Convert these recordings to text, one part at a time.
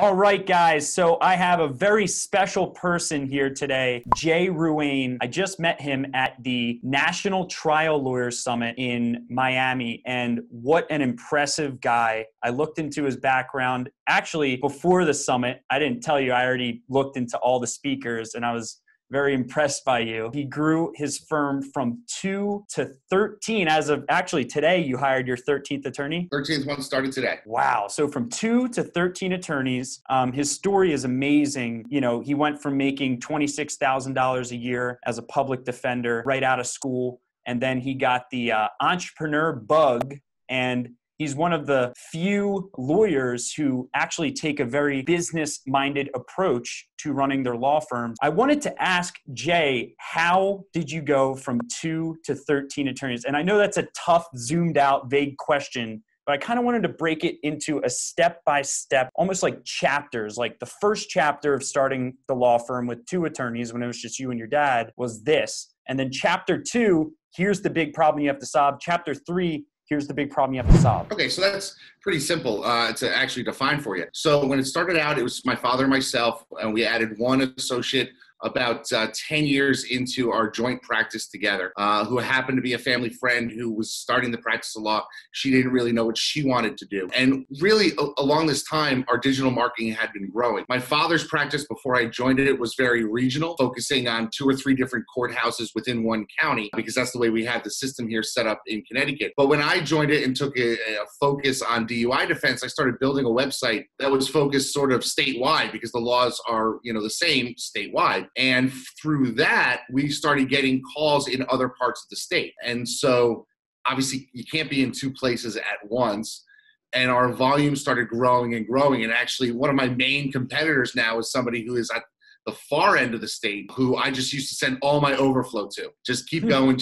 All right, guys, so I have a very special person here today, Jay Ruane. I just met him at the National Trial Lawyers Summit in Miami, and what an impressive guy. I looked into his background. Actually, before the summit, I didn't tell you, I already looked into all the speakers, and I was very impressed by you. He grew his firm from 2 to 13. As of actually today, you hired your 13th attorney? 13th one started today. Wow. So from 2 to 13 attorneys. His story is amazing. You know, he went from making $26,000 a year as a public defender right out of school. And then he got the entrepreneur bug, and he's one of the few lawyers who actually take a very business-minded approach to running their law firms. I wanted to ask Jay, how did you go from 2 to 13 attorneys? And I know that's a tough, zoomed-out, vague question, but I kind of wanted to break it into a step-by-step, almost like chapters. Like the first chapter of starting the law firm with 2 attorneys when it was just you and your dad was this. And then chapter 2, here's the big problem you have to solve. Chapter 3, here's the big problem you have to solve. Okay, so that's pretty simple to actually define for you. So when it started out, it was my father and myself, and we added one associate about 10 years into our joint practice together, who happened to be a family friend who was starting the practice of law. She didn't really know what she wanted to do. And really, along this time, our digital marketing had been growing. My father's practice before I joined it was very regional, focusing on 2 or 3 different courthouses within one county, because that's the way we had the system here set up in Connecticut. But when I joined it and took a focus on DUI defense, I started building a website that was focused sort of statewide, because the laws are, you know, the same statewide. And through that, we started getting calls in other parts of the state. And so obviously you can't be in 2 places at once. And our volume started growing and growing. And actually one of my main competitors now is somebody who is at the far end of the state, who I just used to send all my overflow to. Just keep going,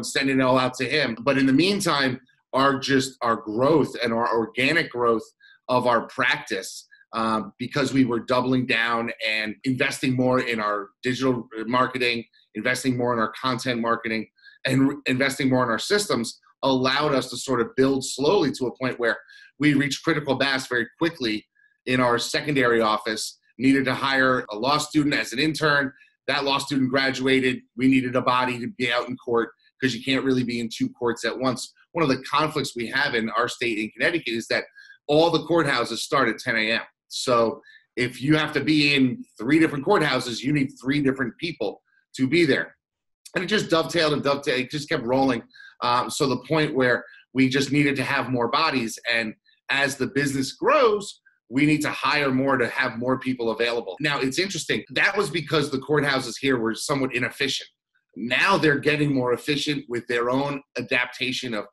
sending it all out to him. But in the meantime, our growth and our organic growth of our practice, because we were doubling down and investing more in our digital marketing, investing more in our content marketing, and investing more in our systems, allowed us to sort of build slowly to a point where we reached critical mass very quickly in our secondary office, needed to hire a law student as an intern. That law student graduated. We needed a body to be out in court, because you can't really be in 2 courts at once. One of the conflicts we have in our state in Connecticut is that all the courthouses start at 10 a.m. So if you have to be in 3 different courthouses, you need 3 different people to be there. And it just dovetailed and dovetailed. It just kept rolling. So the point where we just needed to have more bodies. And as the business grows, we need to hire more to have more people available. Now, it's interesting. That was because the courthouses here were somewhat inefficient. Now they're getting more efficient with their own adaptation of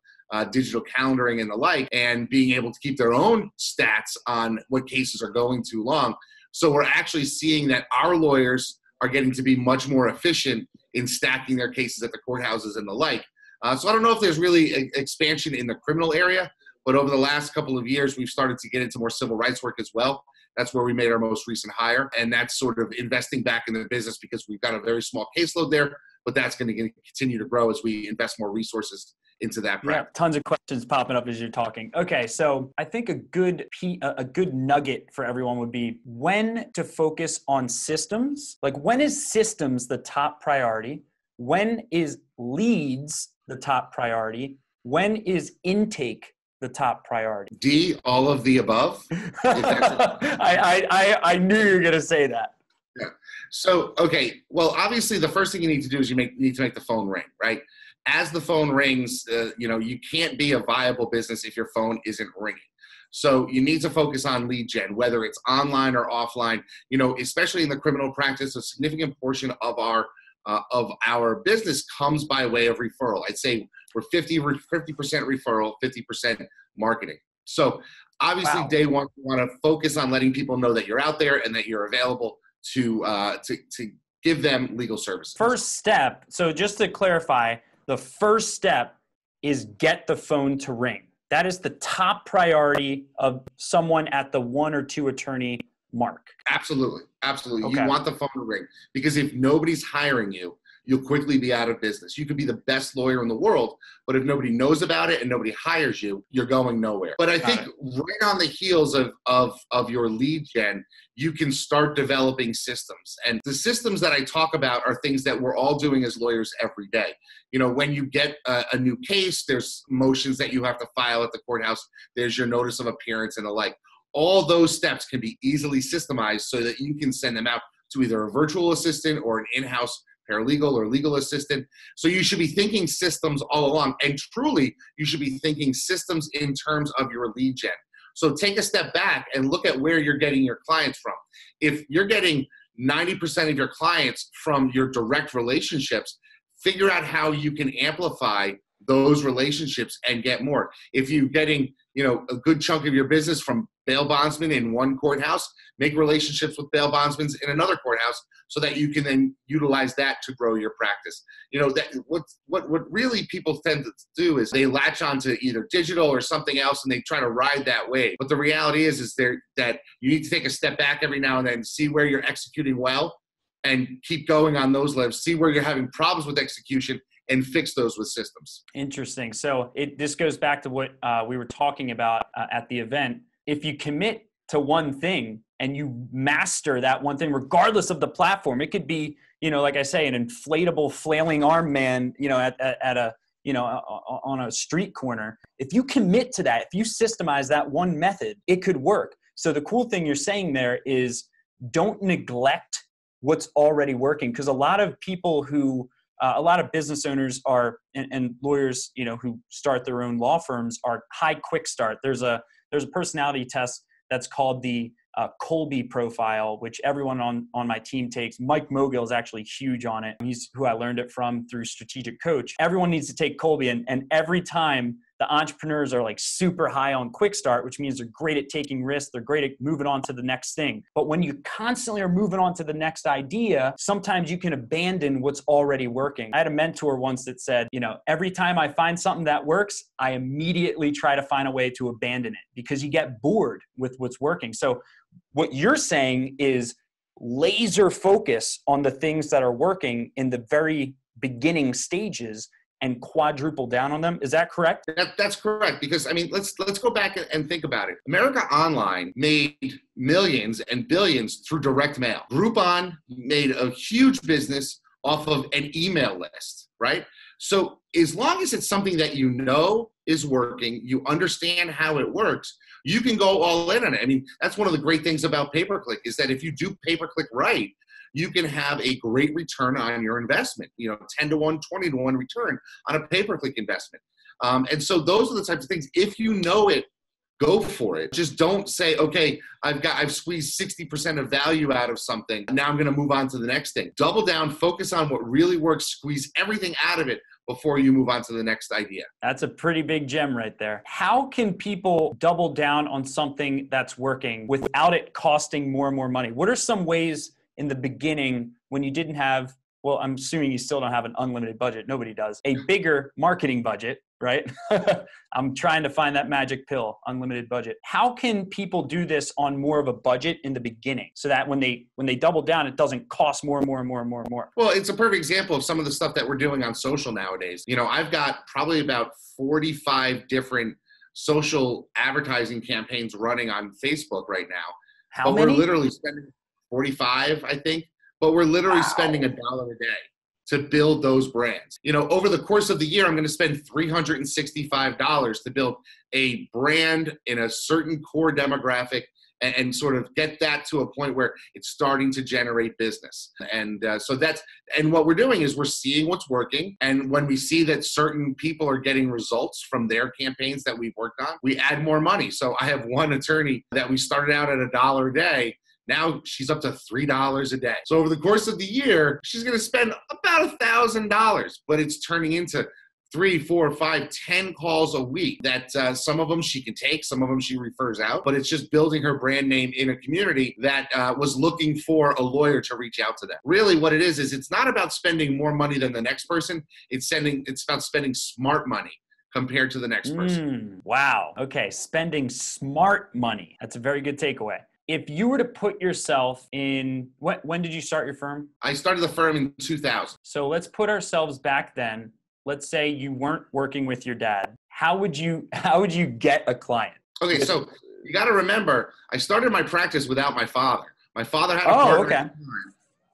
digital calendaring and the like, and being able to keep their own stats on what cases are going too long. So we're actually seeing that our lawyers are getting to be much more efficient in stacking their cases at the courthouses and the like. So I don't know if there's really expansion in the criminal area, but over the last couple of years, we've started to get into more civil rights work as well. That's where we made our most recent hire. And that's sort of investing back in the business, because we've got a very small caseload there, but that's going to continue to grow as we invest more resources into that practice. Yeah, tons of questions popping up as you're talking. Okay, so I think a good nugget for everyone would be when to focus on systems. Like, when is systems the top priority? When is leads the top priority? When is intake the top priority? D, all of the above. I knew you were going to say that. Yeah. So, okay, well, obviously the first thing you need to do is you need to make the phone ring, right? As the phone rings, you know, you can't be a viable business if your phone isn't ringing. So you need to focus on lead gen, whether it's online or offline. You know, especially in the criminal practice, a significant portion of our business comes by way of referral. I'd say we're 50% referral, 50% marketing. So obviously, wow. Day one, you want to focus on letting people know that you're out there and that you're available to give them legal services. First step. So just to clarify, the first step is get the phone to ring. That is the top priority of someone at the 1 or 2 attorney mark. Absolutely. Absolutely. Okay. You want the phone to ring, because if nobody's hiring you, you'll quickly be out of business. You could be the best lawyer in the world, but if nobody knows about it and nobody hires you, you're going nowhere. But I think right on the heels of your lead gen, you can start developing systems. And the systems that I talk about are things that we're all doing as lawyers every day. You know, when you get a new case, there's motions that you have to file at the courthouse. There's your notice of appearance and the like. All those steps can be easily systemized so that you can send them out to either a virtual assistant or an in-house paralegal or legal assistant. So you should be thinking systems all along. And truly, you should be thinking systems in terms of your lead gen. So take a step back and look at where you're getting your clients from. If you're getting 90% of your clients from your direct relationships, figure out how you can amplify those relationships and get more. If you're getting, you know, a good chunk of your business from bail bondsmen in one courthouse, make relationships with bail bondsmen in another courthouse so that you can then utilize that to grow your practice. You know, that what really people tend to do is they latch onto either digital or something else and they try to ride that wave. But the reality is that you need to take a step back every now and then, see where you're executing well and keep going on those levels, see where you're having problems with execution and fix those with systems. Interesting. So this goes back to what we were talking about at the event. If you commit to one thing and you master that one thing, regardless of the platform, it could be, you know, like I say, an inflatable flailing arm man, you know, at a, you know, on a street corner. If you commit to that, if you systemize that one method, it could work. So the cool thing you're saying there is don't neglect what's already working, because a lot of people who a lot of business owners are and lawyers, you know, who start their own law firms are high quick start. There's a personality test that's called the Colby profile, which everyone on my team takes. Mike Mogil is actually huge on it. He's who I learned it from through Strategic Coach. Everyone needs to take Colby, and every time the entrepreneurs are like super high on quick start, which means they're great at taking risks. They're great at moving on to the next thing. But when you constantly are moving on to the next idea, sometimes you can abandon what's already working. I had a mentor once that said, you know, every time I find something that works, I immediately try to find a way to abandon it because you get bored with what's working. So what you're saying is laser focus on the things that are working in the very beginning stages and quadruple down on them. Is that correct? That's correct. Because I mean, let's go back and think about it. America Online made millions and billions through direct mail. Groupon made a huge business off of an email list, right? So as long as it's something that you know is working, you understand how it works, you can go all in on it. I mean, that's one of the great things about pay-per-click is that if you do pay-per-click right, you can have a great return on your investment, you know, 10 to 1, 20 to 1 return on a pay-per-click investment. And so those are the types of things, if you know it, go for it. Just don't say, okay, I've squeezed 60% of value out of something. Now I'm going to move on to the next thing. Double down, focus on what really works, squeeze everything out of it before you move on to the next idea. That's a pretty big gem right there. How can people double down on something that's working without it costing more and more money? What are some ways in the beginning when you didn't have, well, I'm assuming you still don't have an unlimited budget. Nobody does. A bigger marketing budget, right? I'm trying to find that magic pill, unlimited budget. How can people do this on more of a budget in the beginning so that when they double down, it doesn't cost more and more and more and more and more? Well, it's a perfect example of some of the stuff that we're doing on social nowadays. You know, I've got probably about 45 different social advertising campaigns running on Facebook right now. How many? But we're literally spending 45, I think, but we're literally spending $1 a day to build those brands. You know, over the course of the year, I'm going to spend $365 to build a brand in a certain core demographic and sort of get that to a point where it's starting to generate business. And so and what we're doing is we're seeing what's working. And when we see that certain people are getting results from their campaigns that we've worked on, we add more money. So I have one attorney that we started out at $1 a day. Now she's up to $3 a day. So over the course of the year, she's going to spend about $1,000, but it's turning into 3, 4, 5, 10 calls a week that some of them she can take, some of them she refers out, but it's just building her brand name in a community that was looking for a lawyer to reach out to them. Really what it is it's not about spending more money than the next person. It's about spending smart money compared to the next person. Wow. Okay. Spending smart money. That's a very good takeaway. If you were to put yourself in, when did you start your firm? I started the firm in 2000. So let's put ourselves back then. Let's say you weren't working with your dad. How would you get a client? Okay, so you got to remember, I started my practice without my father. My father had a partner. Okay.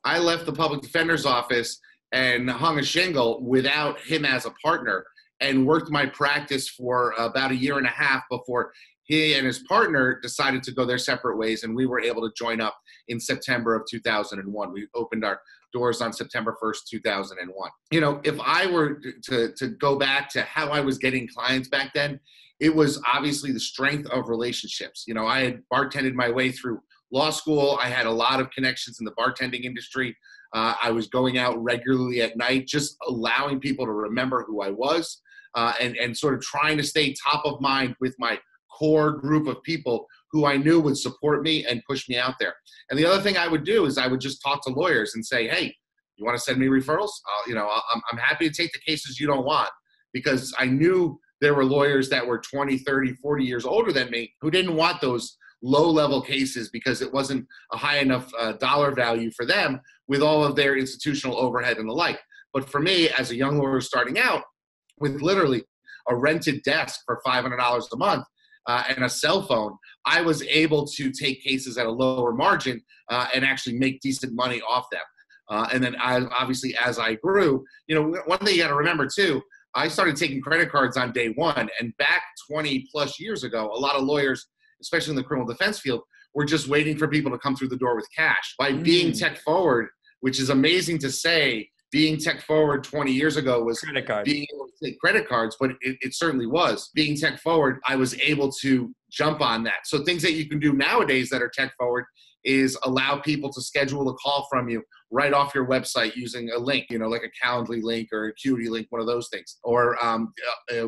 I left the public defender's office and hung a shingle without him as a partner and worked my practice for about a year and a half before he and his partner decided to go their separate ways, and we were able to join up in September of 2001. We opened our doors on September 1st, 2001. You know, if I were to go back to how I was getting clients back then, it was obviously the strength of relationships. You know, I had bartended my way through law school. I had a lot of connections in the bartending industry. I was going out regularly at night, just allowing people to remember who I was, and sort of trying to stay top of mind with my core group of people who I knew would support me and push me out there. And the other thing I would do is I would just talk to lawyers and say, hey, you want to send me referrals? I'm happy to take the cases you don't want, because I knew there were lawyers that were 20, 30, 40 years older than me who didn't want those low-level cases because it wasn't a high enough dollar value for them with all of their institutional overhead and the like. But for me, as a young lawyer starting out with literally a rented desk for $500 a month, and a cell phone, I was able to take cases at a lower margin and actually make decent money off them. And then I, obviously, as I grew, you know, one thing you got to remember too, I started taking credit cards on day one. And back 20 plus years ago, a lot of lawyers, especially in the criminal defense field, were just waiting for people to come through the door with cash. By being tech forward, which is amazing to say, being tech forward 20 years ago was being able to take credit cards, but it certainly was. Being tech forward, I was able to jump on that. So things that you can do nowadays that are tech forward is allow people to schedule a call from you right off your website using a link, you know, like a Calendly link or Acuity link, one of those things, or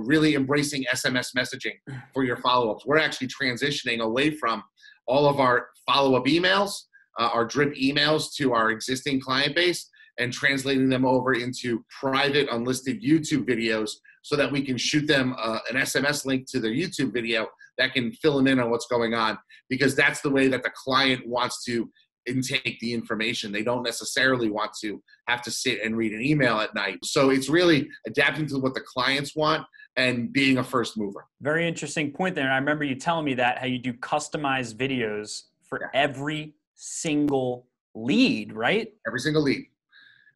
really embracing SMS messaging for your follow-ups. We're actually transitioning away from all of our follow-up emails, our drip emails to our existing client base, and translating them over into private unlisted YouTube videos so that we can shoot them an SMS link to their YouTube video that can fill them in on what's going on, because that's the way that the client wants to intake the information. They don't necessarily want to have to sit and read an email at night. So it's really adapting to what the clients want and being a first mover. Very interesting point there. And I remember you telling me that, how you do customized videos for every single lead, right? Every single lead.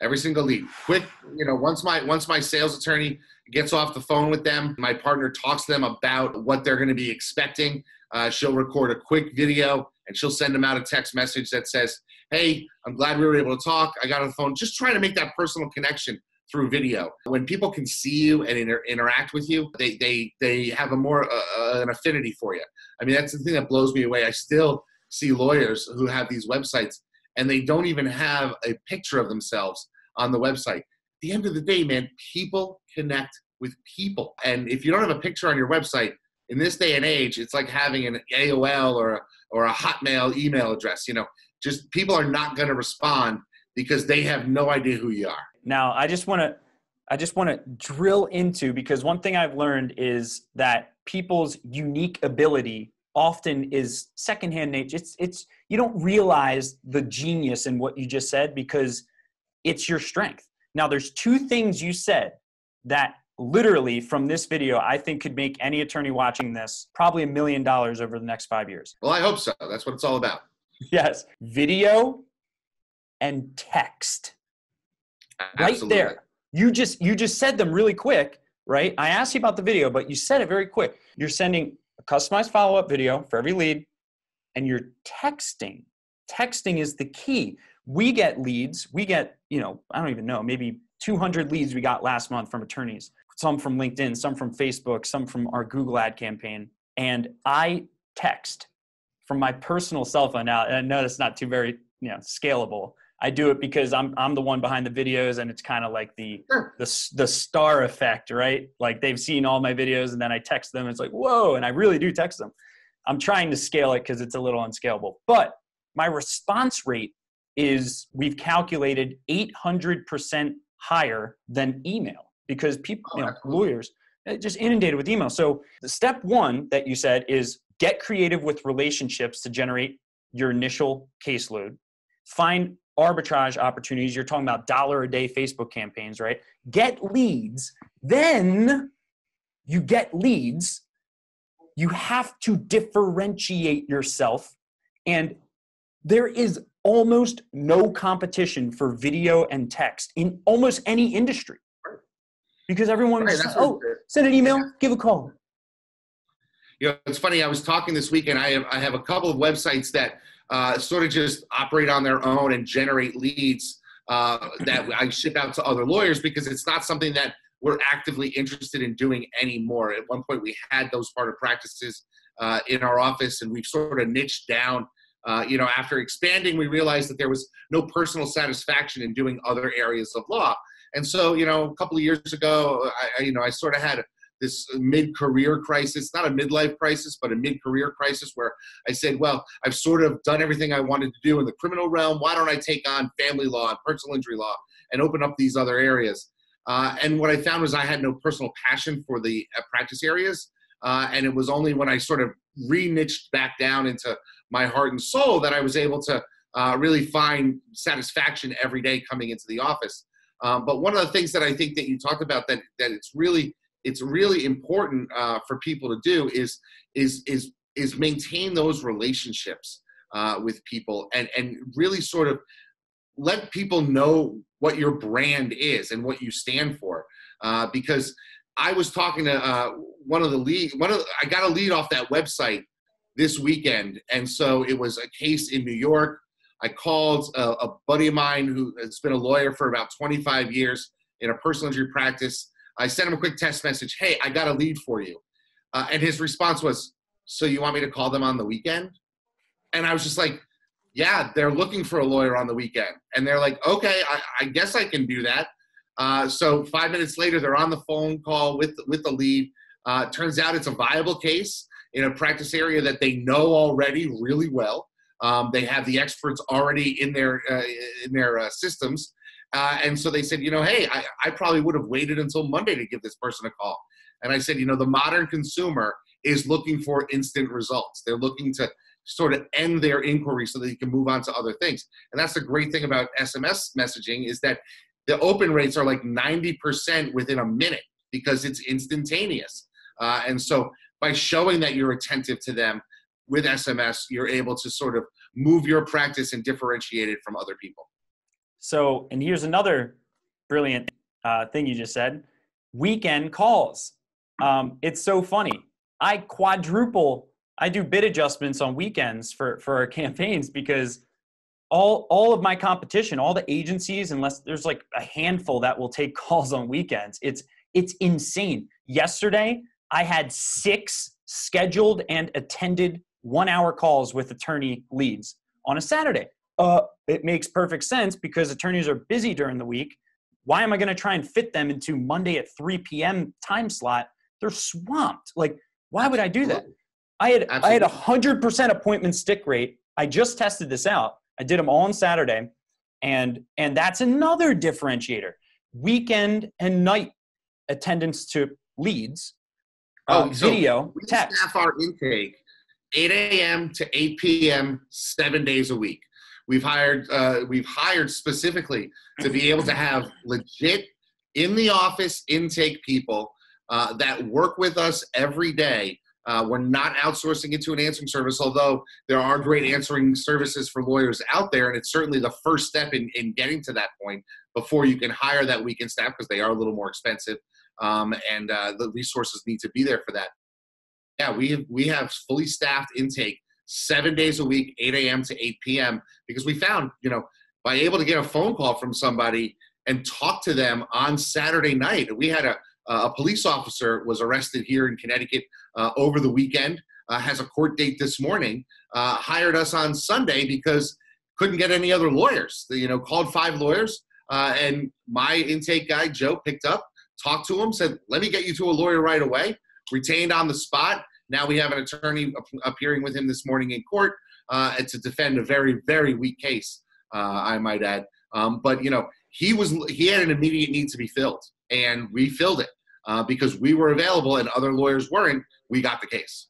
Every single lead. Quick, you know, once my sales attorney gets off the phone with them, my partner talks to them about what they're going to be expecting. She'll record a quick video and she'll send them out a text message that says, hey, I'm glad we were able to talk. I got on the phone. Just trying to make that personal connection through video. When people can see you and interact with you, they have a more an affinity for you. I mean, that's the thing that blows me away. I still see lawyers who have these websites and they don't even have a picture of themselves on the website. At the end of the day, man, people connect with people. And if you don't have a picture on your website, in this day and age, it's like having an AOL or a Hotmail email address. You know, just people are not going to respond because they have no idea who you are. Now, I just want to drill into, because one thing I've learned is that people's unique ability often is secondhand nature. It's you don't realize the genius in what you just said because it's your strength. Now, there's two things you said that literally from this video, I think could make any attorney watching this probably $1 million over the next 5 years. Well, I hope so. That's what it's all about. Yes. Video and text. Absolutely. Right there. You just said them really quick, right? I asked you about the video, but you said it very quick. You're sending a customized follow-up video for every lead, and you're texting. Texting is the key. We get leads. We get, you know, I don't even know, maybe 200 leads we got last month from attorneys, some from LinkedIn, some from Facebook, some from our Google ad campaign. And I text from my personal cell phone now. And I know that's not too very, you know, scalable. I do it because I'm the one behind the videos, and it's kind of like the star effect, right? Like they've seen all my videos, and then I text them. And it's like, whoa. And I really do text them. I'm trying to scale it because it's a little unscalable. But my response rate is, we've calculated 800% higher than email, because people, you know, lawyers, just inundated with email. So the step one that you said is get creative with relationships to generate your initial caseload. Find arbitrage opportunities. You're talking about $1 a day Facebook campaigns, right? Get leads. Then you get leads. You have to differentiate yourself. And there is almost no competition for video and text in almost any industry. Because everyone just says, oh, send an email, give a call. You know, it's funny. I was talking this weekend. I have a couple of websites that sort of just operate on their own and generate leads that I ship out to other lawyers because it's not something that we're actively interested in doing anymore. At one point, we had those part of practices in our office, and we've sort of niched down. You know, after expanding, we realized that there was no personal satisfaction in doing other areas of law. And so, you know, a couple of years ago, I sort of had this mid-career crisis, not a midlife crisis, but a mid-career crisis where I said, well, I've sort of done everything I wanted to do in the criminal realm. Why don't I take on family law and personal injury law and open up these other areas? And what I found was I had no personal passion for the practice areas. And it was only when I sort of re-niched back down into my heart and soul that I was able to really find satisfaction every day coming into the office. But one of the things that I think that you talked about that it's really important for people to do is maintain those relationships with people and really sort of let people know what your brand is and what you stand for. Because I was talking to I got a lead off that website this weekend, and so it was a case in New York. I called a buddy of mine who has been a lawyer for about 25 years in a personal injury practice. I sent him a quick text message. Hey, I got a lead for you. And his response was, so you want me to call them on the weekend? And I was just like, yeah, they're looking for a lawyer on the weekend. And they're like, okay, I guess I can do that. So 5 minutes later, they're on the phone call with the lead. Turns out it's a viable case in a practice area that they know already really well. They have the experts already in their systems. And so they said, you know, hey, I probably would have waited until Monday to give this person a call. And I said, you know, the modern consumer is looking for instant results. They're looking to sort of end their inquiry so that you can move on to other things. And that's the great thing about SMS messaging is that the open rates are like 90% within a minute because it's instantaneous. And so by showing that you're attentive to them, with SMS, you're able to sort of move your practice and differentiate it from other people. So, and here's another brilliant thing you just said, weekend calls. It's so funny. I do bid adjustments on weekends for our campaigns because all of my competition, all the agencies, unless there's like a handful that will take calls on weekends, it's insane. Yesterday, I had 6 scheduled and attended 1-hour calls with attorney leads on a Saturday. It makes perfect sense because attorneys are busy during the week. Why am I going to try and fit them into Monday at 3 p.m. time slot? They're swamped. Like, why would I do that? I had 100% appointment stick rate. I just tested this out. I did them all on Saturday. And that's another differentiator. Weekend and night attendance to leads. So video, we text. Staff our intake 8 a.m. to 8 p.m. 7 days a week. We've hired specifically to be able to have legit in the office intake people that work with us every day. We're not outsourcing it to an answering service, although there are great answering services for lawyers out there, and it's certainly the first step in getting to that point before you can hire that weekend staff because they are a little more expensive. The resources need to be there for that. Yeah, we have fully staffed intake 7 days a week, 8 a.m. to 8 p.m. because we found, you know, by able to get a phone call from somebody and talk to them on Saturday night. We had a police officer was arrested here in Connecticut over the weekend, has a court date this morning, hired us on Sunday because couldn't get any other lawyers. You know, called 5 lawyers and my intake guy, Joe, picked up. Talked to him, said, let me get you to a lawyer right away, retained on the spot. Now we have an attorney appearing with him this morning in court to defend a very, very weak case, I might add. But, you know, he had an immediate need to be filled, and we filled it because we were available and other lawyers weren't. We got the case.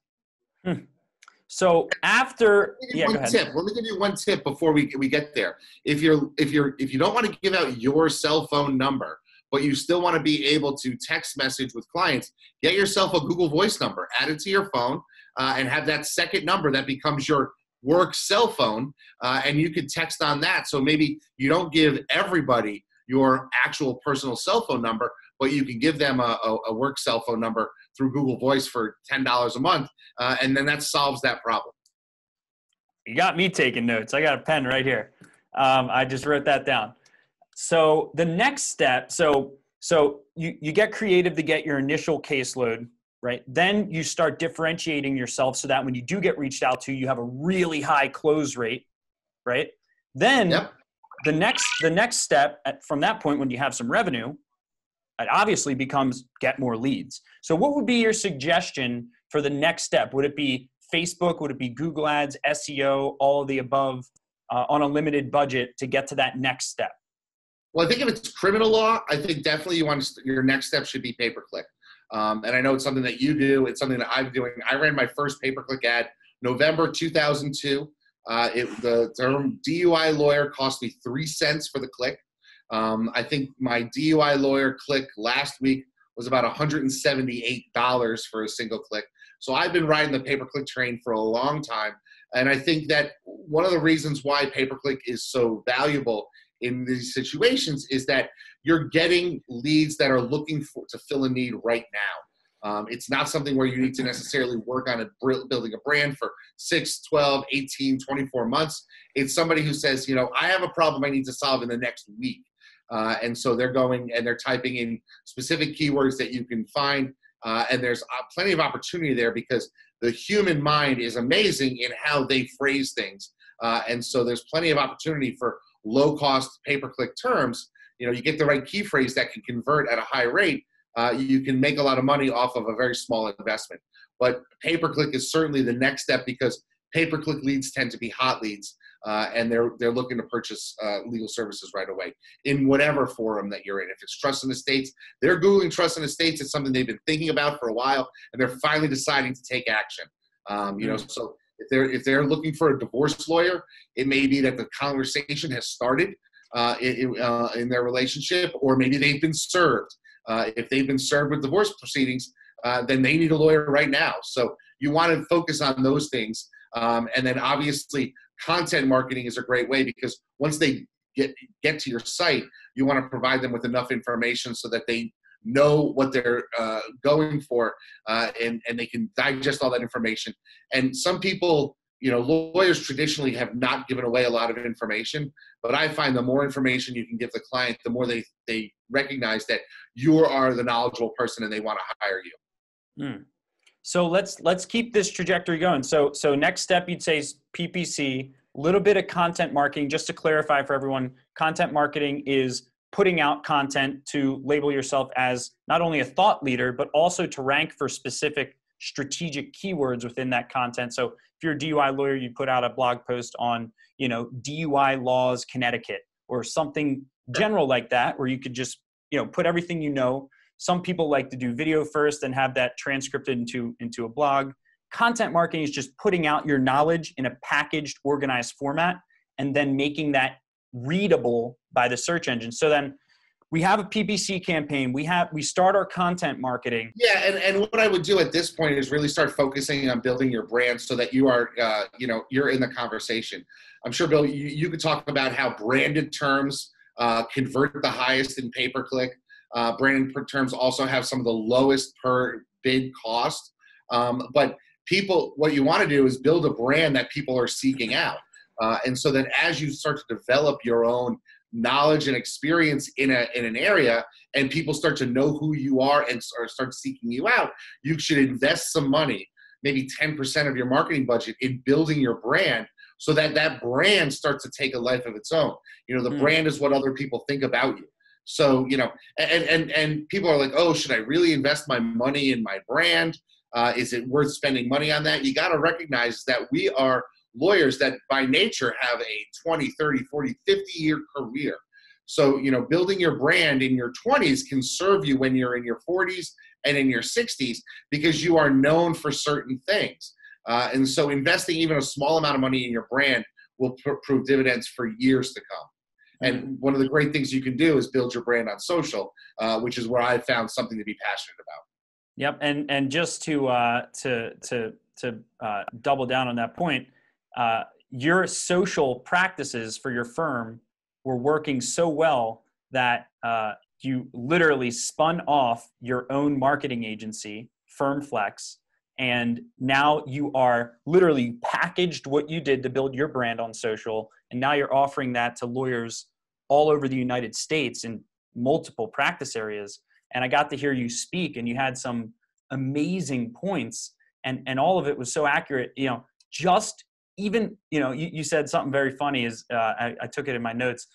So after, yeah, go ahead. Let me give you one tip before we get there. If you don't want to give out your cell phone number, but you still want to be able to text message with clients, get yourself a Google Voice number, add it to your phone, and have that second number that becomes your work cell phone, and you can text on that. So maybe you don't give everybody your actual personal cell phone number, but you can give them a work cell phone number through Google Voice for $10 a month, and then that solves that problem. You got me taking notes. I got a pen right here. I just wrote that down. So the next step, so you get creative to get your initial caseload, right? Then you start differentiating yourself so that when you do get reached out to, you have a really high close rate, right? Then the next step from that point, when you have some revenue, it obviously becomes get more leads. So what would be your suggestion for the next step? Would it be Facebook? Would it be Google Ads, SEO, all of the above on a limited budget to get to that next step? Well, I think if it's criminal law, I think definitely you want to, your next step should be pay-per-click. And I know it's something that you do. It's something that I'm doing. I ran my first pay-per-click ad November 2002. The term DUI lawyer cost me 3 cents for the click. I think my DUI lawyer click last week was about $178 for a single click. So I've been riding the pay-per-click train for a long time. And I think that one of the reasons why pay-per-click is so valuable in these situations is that you're getting leads that are looking to fill a need right now. It's not something where you need to necessarily work on building a brand for 6, 12, 18, 24 months. It's somebody who says, you know, I have a problem I need to solve in the next week. And so they're going and they're typing in specific keywords that you can find. And there's plenty of opportunity there because the human mind is amazing in how they phrase things. And so there's plenty of opportunity for low cost pay-per-click terms. You know, you get the right key phrase that can convert at a high rate. You can make a lot of money off of a very small investment. But pay-per-click is certainly the next step because pay-per-click leads tend to be hot leads. And they're looking to purchase legal services right away in whatever forum that you're in. If it's trust and estates, they're Googling trust and estates. It's something they've been thinking about for a while, and they're finally deciding to take action. You know, so if they're looking for a divorce lawyer, it may be that the conversation has started in their relationship, or maybe they've been served. If they've been served with divorce proceedings, then they need a lawyer right now. So you want to focus on those things. And then obviously content marketing is a great way because once they get to your site, you want to provide them with enough information so that they know what they're going for and they can digest all that information. And some people, you know, lawyers traditionally have not given away a lot of information, but I find the more information you can give the client, the more they recognize that you are the knowledgeable person and they want to hire you. Mm. So let's keep this trajectory going. So next step you'd say is PPC, a little bit of content marketing. Just to clarify for everyone, content marketing is putting out content to label yourself as not only a thought leader, but also to rank for specific strategic keywords within that content. So if you're a DUI lawyer, you put out a blog post on, you know, DUI laws Connecticut or something general like that, where you could just, you know, put everything you know. Some people like to do video first and have that transcripted into a blog. Content marketing is just putting out your knowledge in a packaged, organized format and then making that readable by the search engine. So then we have a PPC campaign. We start our content marketing. Yeah, and what I would do at this point is really start focusing on building your brand so that you are, you know, you're in the conversation. I'm sure, Bill, you could talk about how branded terms convert the highest in pay-per-click. Branded terms also have some of the lowest per bid cost. But people, what you want to do is build a brand that people are seeking out. And so that as you start to develop your own knowledge and experience in an area and people start to know who you are and start seeking you out, you should invest some money, maybe 10% of your marketing budget in building your brand so that that brand starts to take a life of its own. You know, the brand is what other people think about you. So, you know, and people are like, oh, should I really invest my money in my brand? Is it worth spending money on that? You got to recognize that we are lawyers that by nature have a 20, 30, 40, 50-year career. So, you know, building your brand in your 20s can serve you when you're in your 40s and in your 60s because you are known for certain things. And so investing even a small amount of money in your brand will prove dividends for years to come. And one of the great things you can do is build your brand on social, which is where I found something to be passionate about. Yep. And just to double down on that point, your social practices for your firm were working so well that you literally spun off your own marketing agency, FirmFlex, and now you are literally packaged what you did to build your brand on social, and now you're offering that to lawyers all over the United States in multiple practice areas. And I got to hear you speak, and you had some amazing points, and all of it was so accurate. You know, just even, you know, you said something very funny, is I took it in my notes.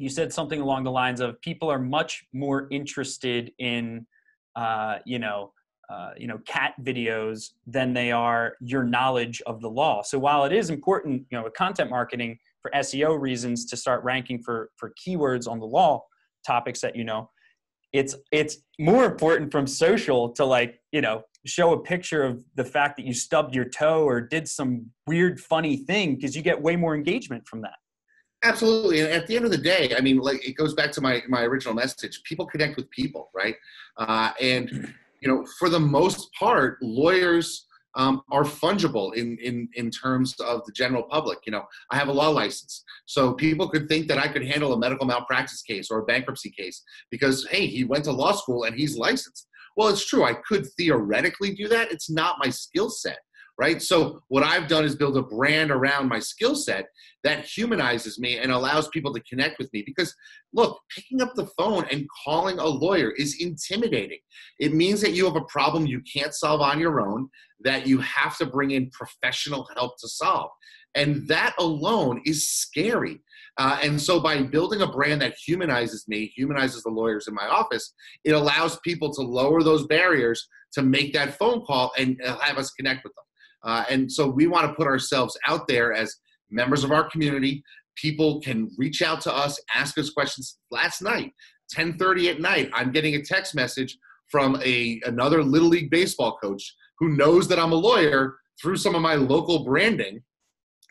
You said something along the lines of, people are much more interested in, cat videos than they are your knowledge of the law. So while it is important, you know, with content marketing for SEO reasons to start ranking for keywords on the law topics that, you know, it's more important from social to, like, you know, show a picture of the fact that you stubbed your toe or did some weird, funny thing, because you get way more engagement from that. Absolutely. And at the end of the day, I mean, like, it goes back to my original message. People connect with people, right? And you know, for the most part, lawyers are fungible in terms of the general public. You know, I have a law license, so people could think that I could handle a medical malpractice case or a bankruptcy case because, hey, he went to law school and he's licensed. Well, it's true. I could theoretically do that. It's not my skill set, right? So what I've done is build a brand around my skill set that humanizes me and allows people to connect with me. Because look, picking up the phone and calling a lawyer is intimidating. It means that you have a problem you can't solve on your own, that you have to bring in professional help to solve. And that alone is scary. And so by building a brand that humanizes me, humanizes the lawyers in my office, it allows people to lower those barriers to make that phone call and have us connect with them. And so we want to put ourselves out there as members of our community. People can reach out to us, ask us questions. Last night, 10:30 at night, I'm getting a text message from another Little League baseball coach who knows that I'm a lawyer through some of my local branding,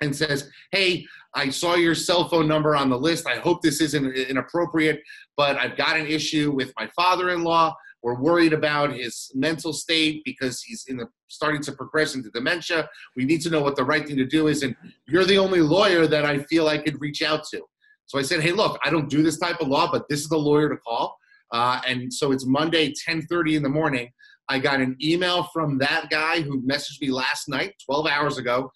and says, hey, I saw your cell phone number on the list. I hope this isn't inappropriate, but I've got an issue with my father-in-law. We're worried about his mental state because he's starting to progress into dementia. We need to know what the right thing to do is, and you're the only lawyer that I feel I could reach out to. So I said, hey, look, I don't do this type of law, but this is the lawyer to call. And so it's Monday, 10:30 in the morning. I got an email from that guy who messaged me last night, 12 hours ago,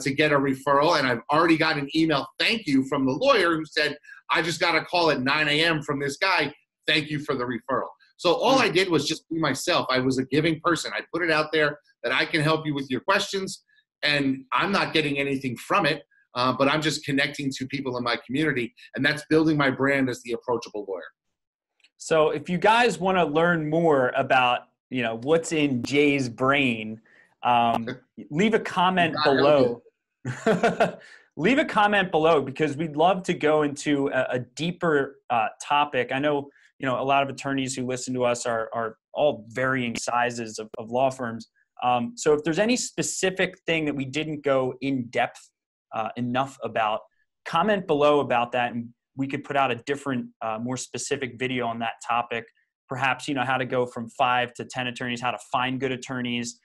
to get a referral, and I've already got an email, thank you, from the lawyer who said, I just got a call at 9 a.m. from this guy, thank you for the referral. So all I did was just be myself. I was a giving person. I put it out there that I can help you with your questions, and I'm not getting anything from it, but I'm just connecting to people in my community, and that's building my brand as the approachable lawyer. So if you guys want to learn more about, you know, what's in Jay's brain, leave a comment below. Leave a comment below, because we'd love to go into a deeper topic. I know, you know, a lot of attorneys who listen to us are all varying sizes of law firms. So if there's any specific thing that we didn't go in depth enough about, comment below about that, and we could put out a different, more specific video on that topic. Perhaps, you know, how to go from 5 to 10 attorneys, how to find good attorneys,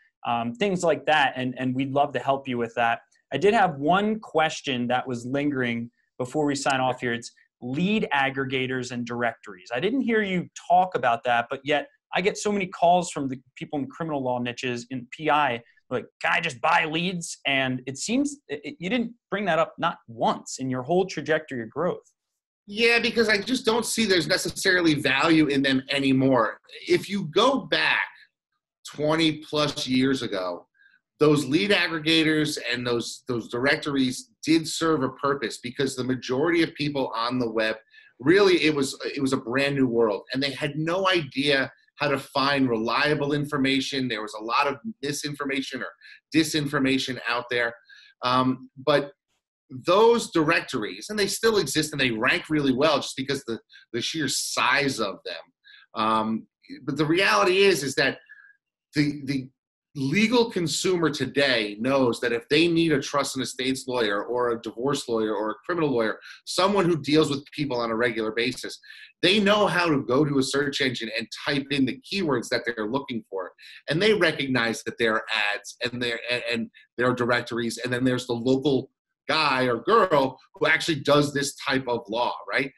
things like that. And we'd love to help you with that. I did have one question that was lingering before we sign off here. It's lead aggregators and directories. I didn't hear you talk about that, but yet I get so many calls from the people in criminal law niches, in PI, like, can I just buy leads? And it seems you didn't bring that up not once in your whole trajectory of growth. Yeah, because I just don't see there's necessarily value in them anymore. If you go back 20 plus years ago, those lead aggregators and those directories did serve a purpose, because the majority of people on the web, really, it was a brand new world, and they had no idea how to find reliable information. There was a lot of misinformation or disinformation out there, but those directories, and they still exist and they rank really well just because the sheer size of them. But the reality is that the legal consumer today knows that if they need a trust and estates lawyer or a divorce lawyer or a criminal lawyer, someone who deals with people on a regular basis, they know how to go to a search engine and type in the keywords that they're looking for. And they recognize that there are ads and there are directories. And then there's the local guy or girl who actually does this type of law, right?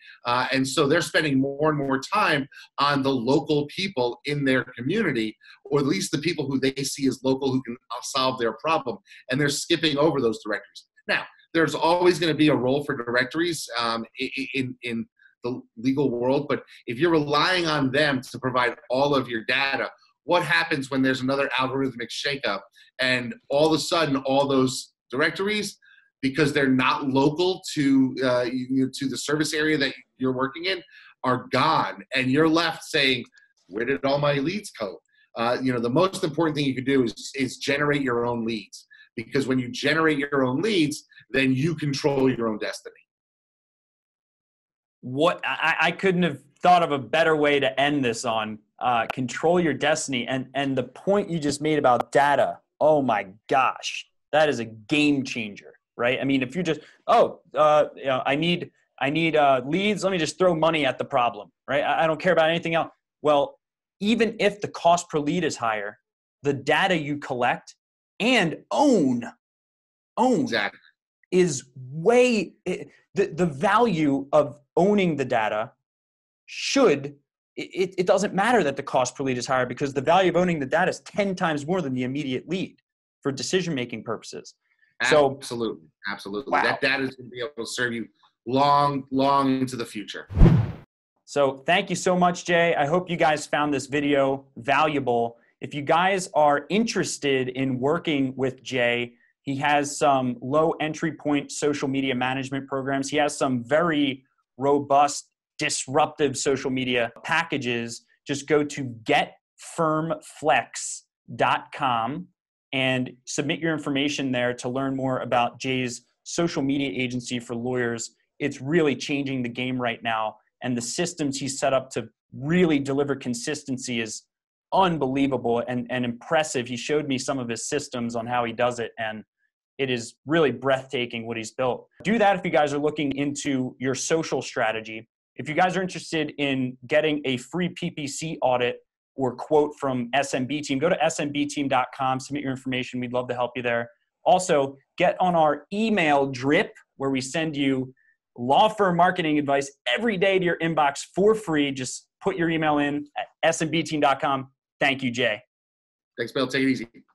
And so they're spending more and more time on the local people in their community, or at least the people who they see as local who can solve their problem, and they're skipping over those directories. Now, there's always going to be a role for directories in the legal world, but if you're relying on them to provide all of your data, what happens when there's another algorithmic shakeup and all of a sudden all those directories, because they're not local to the service area that you're working in, are gone, and you're left saying, "Where did all my leads go?" The most important thing you can do is generate your own leads, because when you generate your own leads, then you control your own destiny. What I couldn't have thought of a better way to end this on. Control your destiny, and the point you just made about data. Oh my gosh, that is a game changer. Right? I mean, if you just, I need leads. Let me just throw money at the problem, right? I don't care about anything else. Well, even if the cost per lead is higher, the data you collect and own exactly. is way, the value of owning the data should, it doesn't matter that the cost per lead is higher, because the value of owning the data is 10 times more than the immediate lead for decision-making purposes. So, absolutely. Wow. That is going to be able to serve you long, long into the future. So thank you so much, Jay. I hope you guys found this video valuable. If you guys are interested in working with Jay, he has some low entry point social media management programs. He has some very robust, disruptive social media packages. Just go to getfirmflex.com. and submit your information there to learn more about Jay's social media agency for lawyers. It's really changing the game right now, and the systems he's set up to really deliver consistency is unbelievable and impressive. He showed me some of his systems on how he does it, and it is really breathtaking what he's built. Do that if you guys are looking into your social strategy. If you guys are interested in getting a free PPC audit or quote from SMB Team, go to smbteam.com, submit your information. We'd love to help you there. Also, get on our email drip, where we send you law firm marketing advice every day to your inbox for free. Just put your email in at smbteam.com. Thank you, Jay. Thanks, Bill. Take it easy.